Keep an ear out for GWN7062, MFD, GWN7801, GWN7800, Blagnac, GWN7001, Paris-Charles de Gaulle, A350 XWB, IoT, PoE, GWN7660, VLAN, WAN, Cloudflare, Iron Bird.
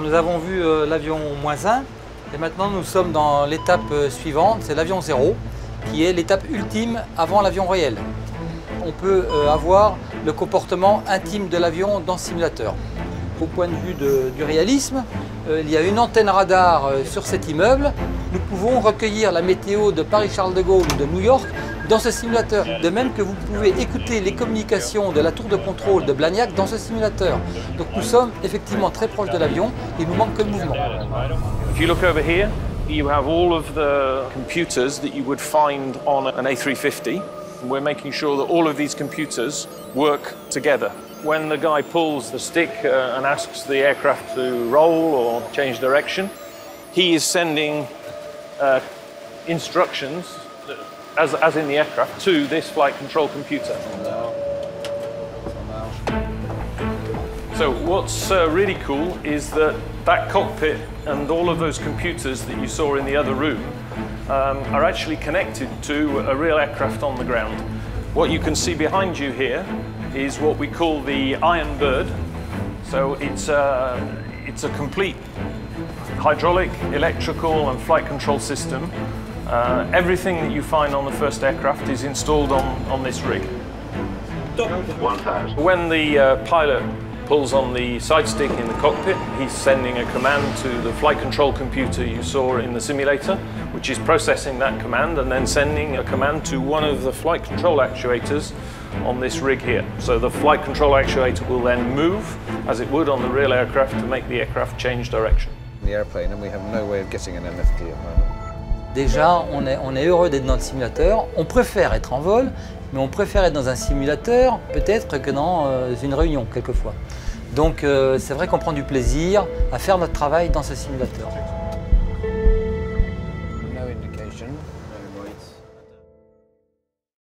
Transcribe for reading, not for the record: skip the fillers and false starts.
Alors nous avons vu l'avion -1 et maintenant nous sommes dans l'étape suivante, c'est l'avion 0 qui est l'étape ultime avant l'avion réel. On peut avoir le comportement intime de l'avion dans ce simulateur. Au point de vue du réalisme, il y a une antenne radar sur cet immeuble. Nous pouvons recueillir la météo de Paris-Charles de Gaulle ou de New York dans ce simulateur. De même que vous pouvez écouter les communications de la tour de contrôle de Blagnac dans ce simulateur. Donc nous sommes effectivement très proches de l'avion, il nous manque que le mouvement. If you look over here, you have all of the computers that you would find on an A350. We're making sure that all of these computers work together. When the guy pulls the stick and asks the aircraft to roll or change direction, he is sending instructions as in the aircraft, to this flight control computer. So what's really cool is that cockpit and all of those computers that you saw in the other room are actually connected to a real aircraft on the ground. What you can see behind you here is what we call the Iron Bird. So it's a complete hydraulic, electrical and flight control system. Everything that you find on the first aircraft is installed on this rig. When the pilot pulls on the side stick in the cockpit, he's sending a command to the flight control computer you saw in the simulator, which is processing that command and then sending a command to one of the flight control actuators on this rig here. So the flight control actuator will then move, as it would on the real aircraft, to make the aircraft change direction. The airplane, and we have no way of getting an MFD at the moment. Déjà, on est heureux d'être dans le simulateur. On préfère être en vol, mais on préfère être dans un simulateur peut-être que dans une réunion, quelquefois. Donc, c'est vrai qu'on prend du plaisir à faire notre travail dans ce simulateur.